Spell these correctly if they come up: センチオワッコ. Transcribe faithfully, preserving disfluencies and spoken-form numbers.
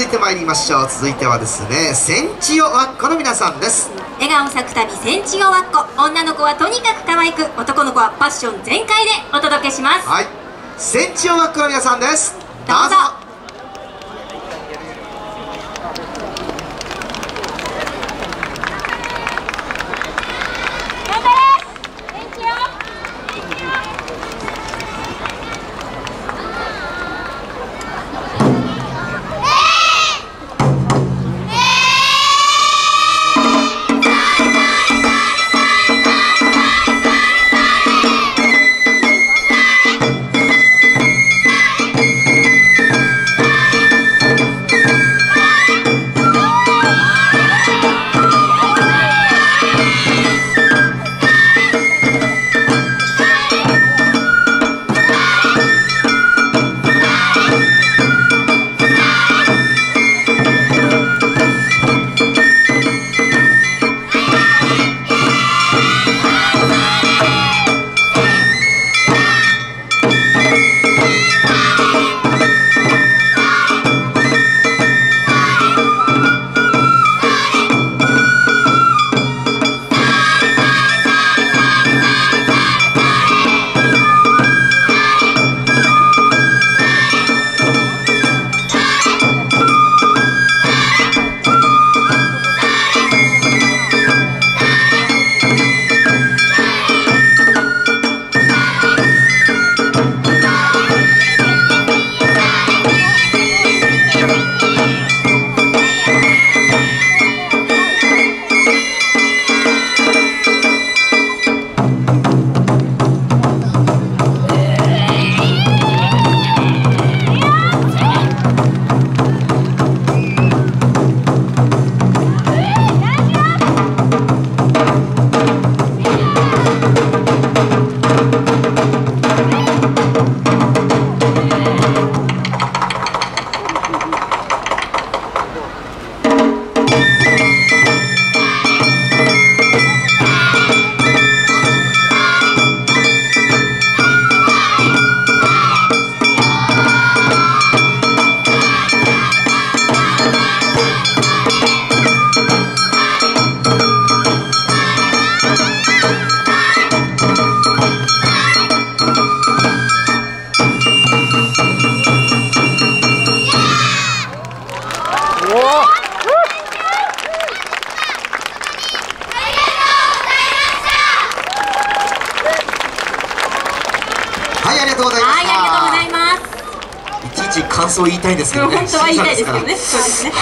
続いてまいりましょう。続いてはですね、センチオワッコの皆さんです。笑顔咲くたびセンチオワッコ、女の子はとにかく可愛く、男の子はパッション全開でお届けします。はい、センチオワッコの皆さんです。どうぞ。感想を言いたいんですけどね。本当は言いたいですけどね。そうですね。